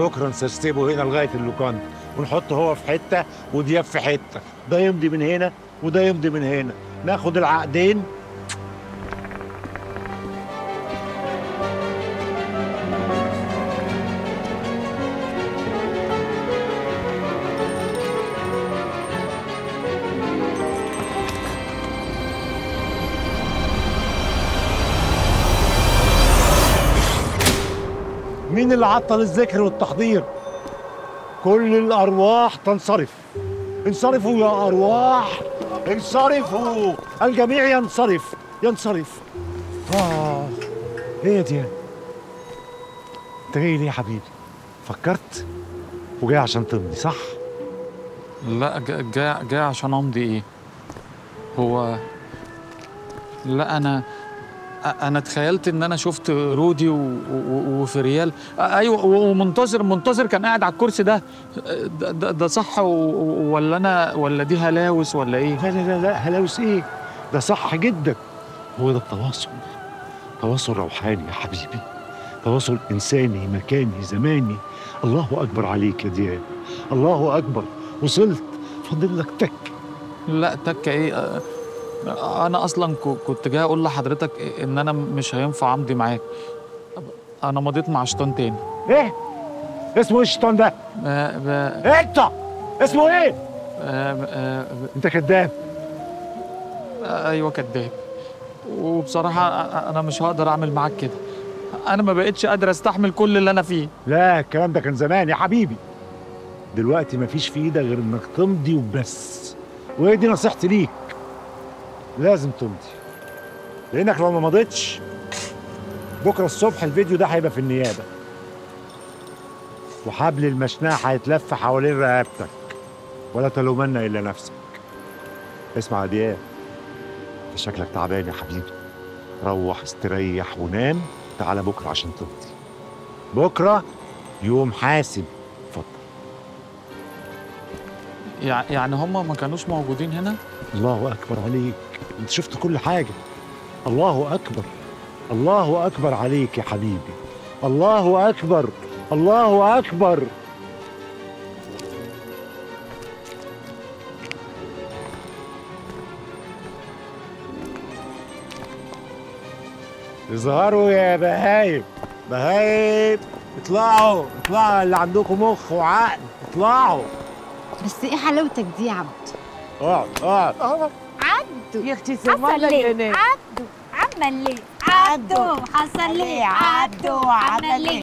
بكره نسستبه هنا لغايه اللوكاندا ونحطه هو في حته ودياب في حته، ده يمضي من هنا وده يمضي من هنا، ناخد العقدين. مين اللي عطل الذكر والتحضير؟ كل الأرواح تنصرف. انصرفوا يا أرواح، انصرفوا، الجميع ينصرف، ينصرف. ايه دي؟ انت جاي ليه يا حبيبي؟ فكرت؟ وجاي عشان تمضي صح؟ لا، جاي عشان أمضي. ايه؟ هو لا، أنا تخيلت إن أنا شفت رودي وفريال. أيوه، ومنتظر كان قاعد على الكرسي ده. ده صح ولا أنا، ولا دي هلاوس ولا إيه؟ لا لا لا لا، هلاوس إيه؟ ده صح جدا. هو ده التواصل، تواصل روحاني يا حبيبي، تواصل إنساني مكاني زماني. الله أكبر عليك يا دياب، الله أكبر، وصلت، فاضل لك تك. لا تك إيه؟ أنا أصلاً كنت جاي أقول لحضرتك إن أنا مش هينفع أمضي معاك. أنا مضيت مع شيطان تاني. إيه؟ اسمه إيه الشيطان ده؟ أنت! اسمه إيه؟ أنت كداب. أيوه كداب. وبصراحة أنا مش هقدر أعمل معاك كده. أنا ما بقتش قادر أستحمل كل اللي أنا فيه. لا، الكلام ده كان زمان يا حبيبي. دلوقتي مفيش في إيدك غير إنك تمضي وبس. وهي دي نصيحتي ليك. لازم تمضي، لانك لو ما مضيتش بكره الصبح الفيديو ده هيبقى في النيابه، وحبل المشنقه هيتلف حوالين رقبتك، ولا تلومن الا نفسك. اسمع يا دياب، انت شكلك تعبان يا حبيبي، روح استريح ونام، تعالى بكره عشان تمضي. بكره يوم حاسب. اتفضل. يعني هم ما كانوش موجودين هنا؟ الله أكبر عليك، أنت شفت كل حاجة. الله أكبر، الله أكبر عليك يا حبيبي، الله أكبر، الله أكبر. اظهروا يا بهايب، بهايب اطلعوا، اطلعوا اللي عندكم مخ وعقل، اطلعوا. بس إيه حلاوتك دي يا عبد؟ اقعد. عدوا يا اختي سماء، عدوا. عمل ليه؟ عدوا. حصل ليه؟ عدوا. عمل ليه؟